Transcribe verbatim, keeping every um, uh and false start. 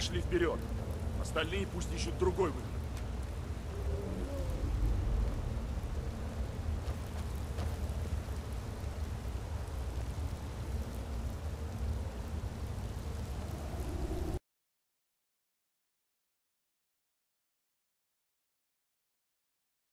Пошли вперед. Остальные пусть ищут другой выход.